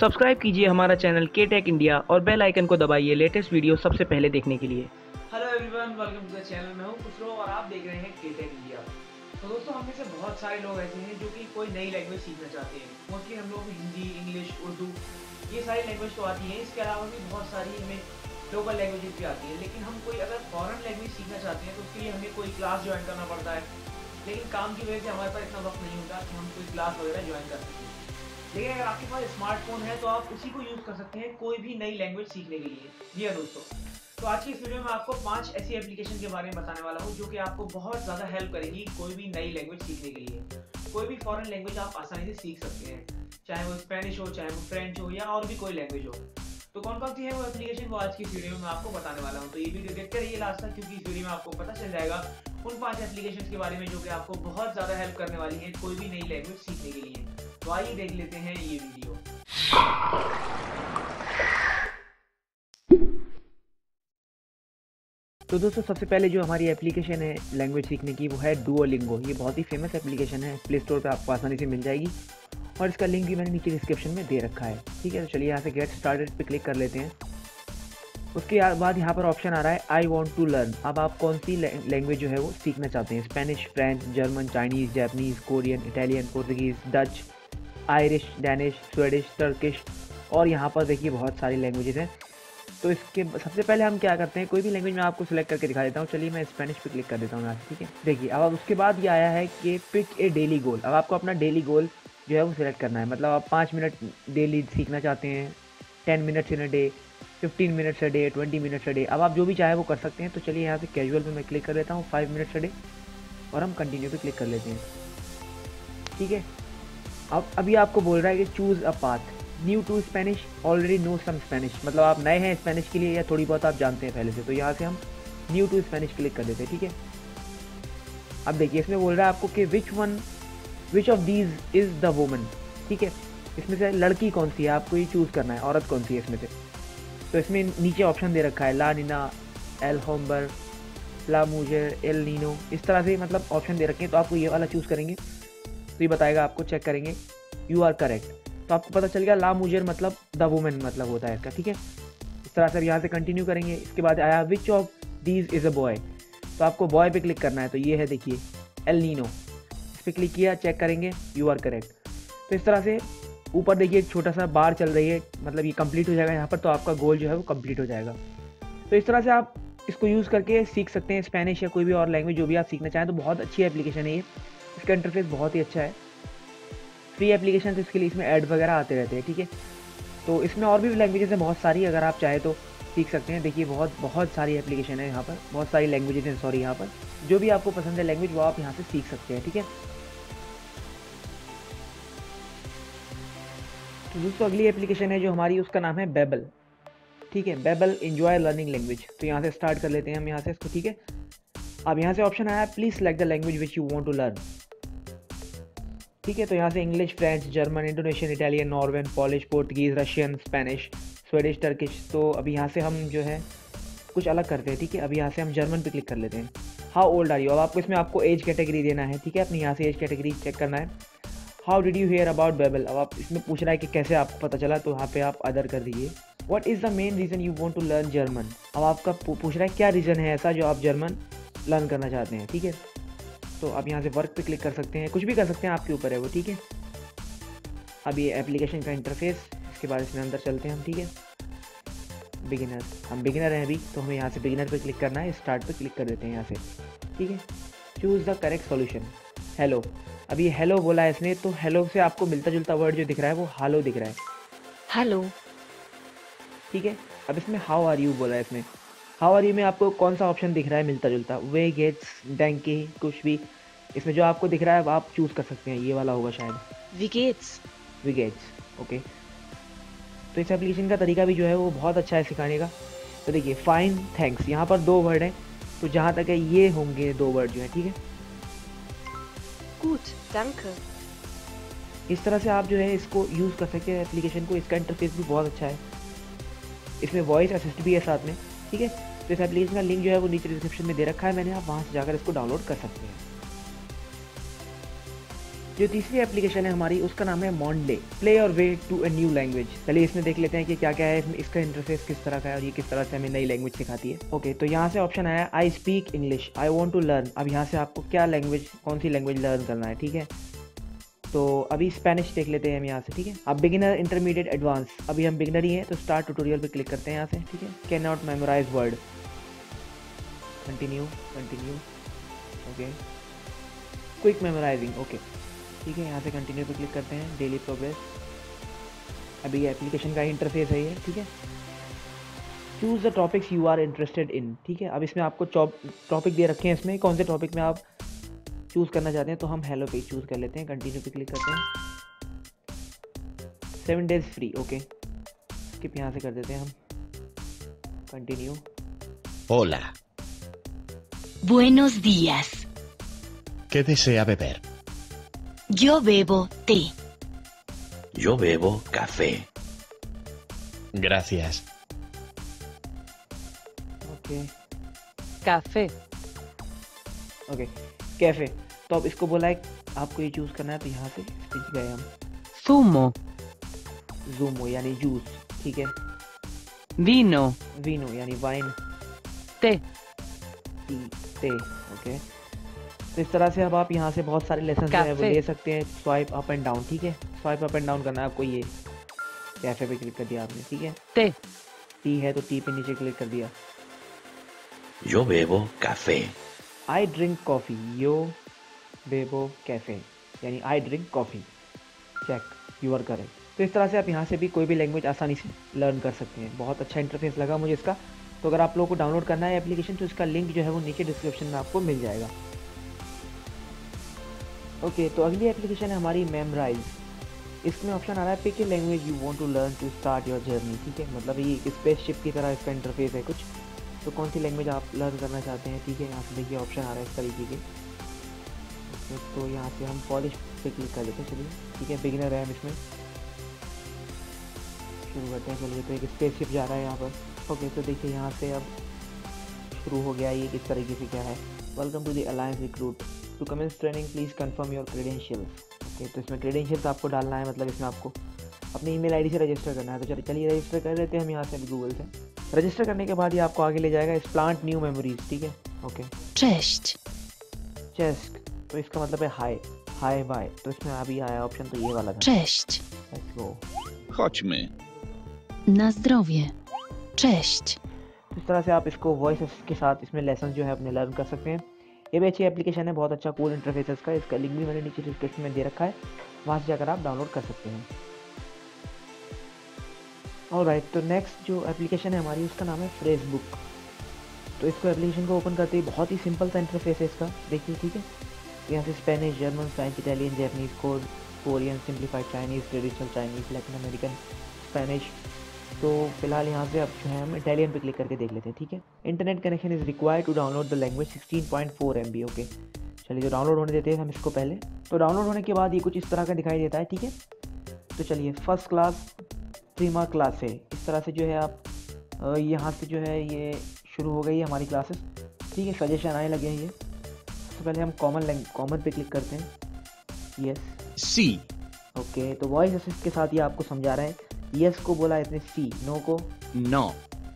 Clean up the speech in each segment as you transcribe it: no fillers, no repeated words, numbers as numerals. Subscribe कीजिए हमारा channel के टेक इंडिया और बेल आइकन को दबाइए लेटेस्ट वीडियो सबसे पहले देखने के लिए। Hello everyone, welcome to the channel. मैं हूं कुशरो और आप देख रहे हैं के टेक इंडिया। तो दोस्तों, हम में से बहुत सारे लोग ऐसे हैं जो कि कोई नई लैंग्वेज सीखना चाहते हैं। मोस्टली हम लोग को हिंदी, इंग्लिश, उर्दू ये सारी लैंग्वेज तो आती है, इसके अलावा भी बहुत सारी हमें लोकल लैंग्वेज भी आती है, लेकिन हम कोई अगर फॉरेन लैंग्वेज सीखना चाहते हैं तो उसके लिए हमें कोई क्लास ज्वाइन करना पड़ता है। लेकिन काम की वजह से हमारे पास इतना वक्त नहीं होता कि हम कोई क्लास वगैरह ज्वाइन कर सकें। लेकिन अगर आपके पास स्मार्टफोन है तो आप उसी को यूज़ कर सकते हैं कोई भी नई लैंग्वेज सीखने के लिए। जी हाँ दोस्तों, तो आज की इस वीडियो में आपको 5 ऐसी एप्लीकेशन के बारे में बताने वाला हूँ जो कि आपको बहुत ज़्यादा हेल्प करेगी कोई भी नई लैंग्वेज सीखने के लिए। कोई भी फॉरेन लैंग्वेज आप आसानी से सीख सकते हैं, चाहे वो स्पेनिश हो, चाहे वो फ्रेंच हो या और भी कोई लैंग्वेज हो। तो कौन कौन सी है वो एप्लीकेशन, वो आज की इस वीडियो में आपको बताने वाला हूँ। तो ये वीडियो देखते रहिए लास्ट तक, क्योंकि इस वीडियो में आपको पता चल जाएगा उन 5 एप्लीकेशन के बारे में जो कि आपको बहुत ज़्यादा हेल्प करने वाली है कोई भी नई लैंग्वेज सीखने के लिए। तो आइए देख लेते हैं ये वीडियो। तो दोस्तों, सबसे पहले जो हमारी एप्लीकेशन है लैंग्वेज सीखने की वो है डुओलिंगो। ये बहुत ही फेमस एप्लीकेशन है, प्ले स्टोर पर आपको आसानी से मिल जाएगी और इसका लिंक भी मैंने नीचे डिस्क्रिप्शन में दे रखा है। ठीक है, तो चलिए यहाँ से गेट स्टार्टेड पे क्लिक कर लेते हैं। उसके बाद यहाँ पर ऑप्शन आ रहा है आई वॉन्ट टू लर्न। अब आप कौन सी लैंग्वेज जो है वो सीखना चाहते हैं, Spanish, French, German, Chinese, Japanese, Korean, Italian, Portuguese, Dutch, Irish, Danish, Swedish, Turkish और यहाँ पर देखिए बहुत सारी लैंग्वेजेस हैं। तो इसके सबसे पहले हम क्या करते हैं, कोई भी लैंग्वेज मैं आपको सिलेक्ट करके दिखा देता हूँ। चलिए मैं स्पेनिश पे क्लिक कर देता हूँ यहाँ से। ठीक है, देखिए अब उसके बाद ये आया है कि पिक ए डेली गोल। अब आपको अपना डेली गोल जो है वो सिलेक्ट करना है, मतलब आप 5 मिनट डेली सीखना चाहते हैं, 10 minutes in a day, 15 minutes a day, 20 minutes a day. अब आप जो भी चाहे वो कर सकते हैं। तो चलिए यहाँ से कैजुअल पर मैं क्लिक कर देता हूँ, 5 मिनट्स अ डे और हम कंटिन्यू पर क्लिक कर लेते हैं। ठीक है, अब अभी आपको बोल रहा है कि choose a path, new to Spanish, already know some Spanish, मतलब आप नए हैं स्पेनिश के लिए या थोड़ी बहुत आप जानते हैं पहले से। तो यहाँ से हम न्यू टू स्पेनिश क्लिक कर देते हैं। ठीक है, अब देखिए इसमें बोल रहा है आपको कि which of these is the woman. ठीक है, इसमें से लड़की कौन सी है आपको ये चूज़ करना है, औरत कौन सी है इसमें से। तो इसमें नीचे ऑप्शन दे रखा है ला निना, एल होम्बर, ला मुजर, एल नीनो, इस तरह से मतलब ऑप्शन दे रखे हैं। तो आपको ये वाला चूज़ करेंगे तो ये बताएगा, आपको चेक करेंगे यू आर करेक्ट। तो आपको पता चल गया ला मुजर मतलब द वुमेन मतलब होता है इसका। ठीक है, इस तरह से यहाँ से कंटिन्यू करेंगे। इसके बाद आया which of these is a boy. तो आपको बॉय पे क्लिक करना है, तो ये है देखिए एल नीनो, इस पर क्लिक किया, चेक करेंगे यू आर करेक्ट। तो इस तरह से ऊपर देखिए एक छोटा सा बार चल रही है, मतलब ये कंप्लीट हो जाएगा यहाँ पर, तो आपका गोल जो है वो कंप्लीट हो जाएगा। तो इस तरह से आप इसको यूज़ करके सीख सकते हैं स्पेनिश या कोई भी और लैंग्वेज जो भी आप सीखना चाहें। तो बहुत अच्छी एप्लीकेशन है ये, इसका इंटरफेस बहुत ही अच्छा है। फ्री एप्लीकेशन तो इसके लिए इसमें ऐड वगैरह आते रहते हैं। ठीक है, तो इसमें और भी लैंग्वेजेस हैं बहुत सारी, अगर आप चाहे तो सीख सकते हैं। देखिए बहुत सारी एप्लीकेशन है यहाँ पर, बहुत सारी लैंग्वेजेस हैं, सॉरी यहाँ पर जो भी आपको पसंद है लैंग्वेज वो आप यहाँ से सीख सकते हैं। ठीक है, तो दोस्तों अगली एप्लीकेशन है जो हमारी, उसका नाम है बैबल। ठीक है, बैबल एंजॉय लर्निंग लैंग्वेज। तो यहाँ से स्टार्ट कर लेते हैं हम यहाँ से इसको। ठीक है, अब यहाँ से ऑप्शन आया please select the language which you want to learn. ठीक है, तो यहाँ से English, French, German, Indonesian, Italian, Norwegian, Polish, Portuguese, Russian, Spanish, Swedish, Turkish. तो अभी यहाँ से हम जो है कुछ अलग करते हैं। ठीक है, अभी यहाँ से हम जर्मन पे क्लिक कर लेते हैं। हाउ ओल्ड आर यू, अब आपको इसमें आपको एज कैटेगरी देना है। ठीक है, अपने यहाँ से एज कैटेगरी चेक करना है। How did you hear about Babbel, अब आप इसमें पूछ रहा है कि कैसे आपको पता चला, तो यहाँ पर आप अदर कर दीजिए। What is the main reason you want to learn German, अब आपका पूछ रहा है क्या रीज़न है ऐसा जो आप जर्मन लर्न करना चाहते हैं। ठीक है, तो आप यहाँ से वर्क पे क्लिक कर सकते हैं, कुछ भी कर सकते हैं, आपके ऊपर है वो। ठीक है, अब ये एप्लीकेशन का इंटरफेस, इसके बाद इसमें अंदर चलते हैं हम। ठीक है, बिगिनर, हम बिगिनर हैं अभी, तो हमें यहाँ से बिगिनर पे क्लिक करना है, स्टार्ट पे क्लिक कर देते हैं यहाँ से। ठीक है, choose the correct solution, hello, अब ये हेलो बोला है इसने, तो हेलो से आपको मिलता जुलता वर्ड जो दिख रहा है वो हालो दिख रहा है, हेलो। ठीक है, अब इसमें हाउ आर यू बोला है इसमें, हाउ आर यू में आपको कौन सा ऑप्शन दिख रहा है मिलता जुलता, वे गेट्स, डैंकी, कुछ भी इसमें जो आपको दिख रहा है आप चूज़ कर सकते हैं। ये वाला होगा शायद विगेट्स, ओके। तो इस एप्लीकेशन का तरीका भी जो है वो बहुत अच्छा है सिखाने का। तो देखिए फाइन, थैंक्स, यहाँ पर 2 वर्ड हैं, तो जहाँ तक है ये होंगे 2 वर्ड जो है। ठीक है, गुड, डैंके। इस तरह से आप जो है इसको यूज़ कर सकते हैं एप्लीकेशन को, इसका इंटरफेस भी बहुत अच्छा है, इसमें वॉइस असिस्ट भी है साथ में। ठीक है, तो इस एप्लीकेशन का लिंक जो है वो नीचे डिस्क्रिप्शन में दे रखा है मैंने, आप वहाँ से जाकर इसको डाउनलोड कर सकते हैं। जो तीसरी एप्लीकेशन है हमारी उसका नाम है Mondly, play your way to a new language. पहले इसमें देख लेते हैं कि क्या क्या है, इसका इंटरफेस किस तरह का है और ये किस तरह से हमें नई लैंग्वेज सिखाती है। ओके, तो यहाँ से ऑप्शन आया I speak English, I want to learn. अब यहाँ से आपको क्या लैंग्वेज, कौन सी लैंग्वेज लर्न करना है, ठीक है। तो अभी स्पेनिश देख लेते हैं हम यहाँ से, ठीक है। अब बिगिनर, इंटरमीडिएट, एडवांस, अभी हम बिगिनर ही हैं तो स्टार्ट ट्यूटोरियल पे क्लिक करते हैं यहाँ से, ठीक है। Can not memorise word, continue continue, okay. Quick memorising, okay, ठीक है। यहाँ से कंटिन्यू पे क्लिक करते हैं, डेली प्रोग्रेस। अभी एप्लीकेशन का इंटरफेस है ये, ठीक है। Choose the topics you are interested in, ठीक है। अब इसमें आपको टॉपिक दे रखे हैं, इसमें कौन से टॉपिक में आप चूज़ करना चाहते हैं, तो हम हेलो पे चूज़ कर लेते हैं, कंटिन्यू पे क्लिक करते हैं। 7 days फ्री, ओके, स्किप यहाँ से कर देते हैं हम, कंटिन्यू। होला, बुएनोस दियास, के desea beber, yo bebo té, yo bebo café, gracias, okay, café, okay, cafe. तो अब इसको बोला है आपको ये चूज करना है, तो यहाँ से स्पीच गए हम। सुमो, ज़ूमो यानी जूस, ठीक है। वीनो, वीनो यानी वाइन। ते, टी, ते, ओके। तो इस तरह से अब आप यहाँ से बहुत सारे लेसन जो है वो ले सकते हैं। स्वाइप अप एंड डाउन, ठीक है, स्वाइप अप एंड डाउन करना है आपको। ये कैफे पे क्लिक कर दिया आपने, ठीक है। ते, टी है तो टी पे नीचे क्लिक कर दिया। यो बेबो कैफे, आई ड्रिंक कॉफ़ी, यो बेबो कैफ़े यानी I drink coffee. Check you are correct. तो इस तरह से आप यहाँ से भी कोई भी लैंग्वेज आसानी से लर्न कर सकते हैं। बहुत अच्छा इंटरफेस लगा मुझे इसका। तो अगर आप लोगों को डाउनलोड करना है एप्लीकेशन, तो इसका लिंक जो है वो नीचे डिस्क्रिप्शन में आपको मिल जाएगा। ओके, तो अगली एप्लीकेशन है हमारी मेमराइज। इसमें ऑप्शन आ रहा है pick a language you want to learn to start your journey, ठीक है। मतलब ये एक स्पेसशिप की तरह इसका इंटरफेस है कुछ। तो कौन सी लैंग्वेज आप लर्न करना चाहते हैं, ठीक है। यहाँ से देखिए ऑप्शन आ रहा है इस तरीके के, तो यहाँ से हम पॉलिश पे क्लिक कर देते हैं, चलिए, ठीक है। बिगिनर है हम, इसमें शुरू करते हैं, चलिए। तो एक स्पेसशिप जा रहा है यहाँ पर, ओके। तो देखिए यहाँ से अब शुरू हो गया ये किस तरीके से क्या है। Welcome to the alliance recruit, to commence training please confirm your credentials, okay. तो इसमें क्रेडेंशियल्स आपको डालना है, मतलब इसमें आपको अपनी ईमेल आईडी से रजिस्टर करना है। तो चलिए रजिस्टर कर लेते हैं हम यहाँ से गूगल से। रजिस्टर करने के बाद ये आपको आगे ले जाएगा, इस प्लांट न्यू मेमोरीज, ठीक है, ओके। चेस्ट, चेस्ट तो इसका मतलब है हाय, हाय बाय। तो इसमें अभी आया ऑप्शन तो ये वाला था, chest. Let's go, chodźmy na zdrowie, cześć। इस तरह से आप इसको वॉइस के साथ इसमें लेसन जो है अपने लर्न कर सकते हैं। ये भी अच्छी एप्लीकेशन है, बहुत अच्छा कूल इंटरफेस है इसका। इसका लिंक भी मैंने नीचे डिस्क्रिप्शन में दे रखा है, वहाँ से जाकर आप डाउनलोड कर सकते हैं। ऑलराइट, तो नेक्स्ट जो एप्लीकेशन है हमारी उसका नाम है फेसबुक। तो इसको, एप्लीकेशन को ओपन करते ही बहुत ही सिंपल सा इंटरफेस है इसका, देखिए, ठीक है। यहाँ से Spanish, German, French, Italian, Japanese, Korean, simplified Chinese, traditional Chinese, Latin American, Spanish. तो फिलहाल यहाँ से अब जो है हम इटालियन पे क्लिक करके देख लेते हैं, ठीक है। Internet connection is required to download the language 16.4 MB, okay. चलिए, तो डाउनलोड होने देते हैं हम इसको पहले। तो डाउनलोड होने के बाद ये कुछ इस तरह का दिखाई देता है, ठीक है। तो चलिए, फर्स्ट क्लास 3 मार्क क्लास है। इस तरह से जो है आप यहाँ से जो है ये शुरू हो गई है हमारी क्लासेस, ठीक है। सजेशन आने लगे हैं ये। सबसे पहले हम कॉमन पे क्लिक करते हैं, यस सी, ओके। तो वॉइस असिस्ट के साथ ये आपको समझा रहा है। यस को बोला इसने सी, नो को नो,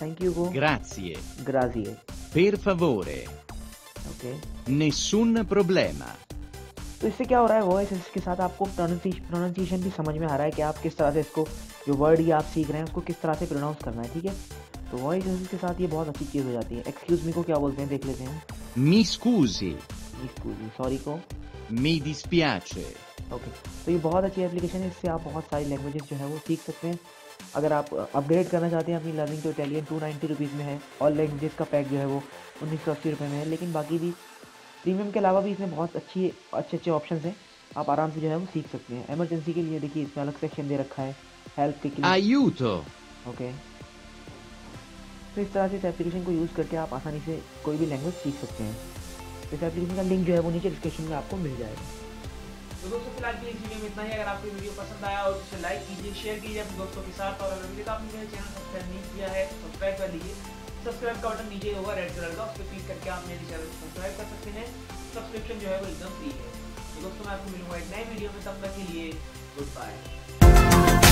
थैंक यू को ग्राzie, ग्राzie, per favore, okay, nessun problema। तो इससे क्या हो रहा है, वॉइस असिस्ट के साथ आपको प्रोनाउंसिएशन भी समझ में आ रहा है कि आप किस तरह से इसको, जो वर्ड ये आप सीख रहे हैं उसको किस तरह से प्रोनाउंस करना है, ठीक है। तो वॉइस असिस्ट के साथ ये बहुत अच्छी चीज़ हो जाती है। एक्सक्यूज मी को क्या बोलते हैं देख लेते हैं, मी स्कूजी, मी स्कूजी, सॉरी को मी डिस्पियाचे, ओके। तो ये बहुत अच्छी एप्लीकेशन है, इससे आप बहुत सारी लैंग्वेजेस जो है वो सीख सकते हैं। अगर आप अपग्रेड करना चाहते हैं अपनी लर्निंग, तो इटालियन 290 रुपीज़ में है। ऑल लैंग्वेज का पैक जो है वो 1980 रुपये में है। लेकिन बाकी भी प्रीमियम के अलावा भी इसमें बहुत अच्छे ऑप्शन हैं, आप आराम से जो है वो सीख सकते हैं। इमरजेंसी के लिए देखिए इसमें अलग सेक्शन दे रखा है, हेल्प के लिए आयुतो, ओके। तो इस तरह से इस एप्लीकेशन को यूज़ करके आप आसानी से कोई भी लैंग्वेज सीख सकते हैं। इस एप्लीकेशन का लिंक जो है वो नीचे डिस्क्रिप्शन में आपको मिल जाएगा। तो दोस्तों, फिलहाल के लिए इस वीडियो में इतना ही। अगर आपको वीडियो पसंद आया हो तो इसे लाइक कीजिए, शेयर कीजिए अपने दोस्तों के साथ। और अगर अभी आपने मेरे चैनल सब्सक्राइब नहीं किया है, सब्सक्राइब कर लीजिए। सब्सक्राइब का बटन नीचे होगा रेड कलर का, उस पर क्लिक करके आप मेरे चैनल को सब्सक्राइब कर सकते हैं। सब्सक्रिप्शन जो है वो एकदम फ्री है। तो दोस्तों मैं आपको मिलूंगा एक नए वीडियो में, तब तक के लिए गुड बाय।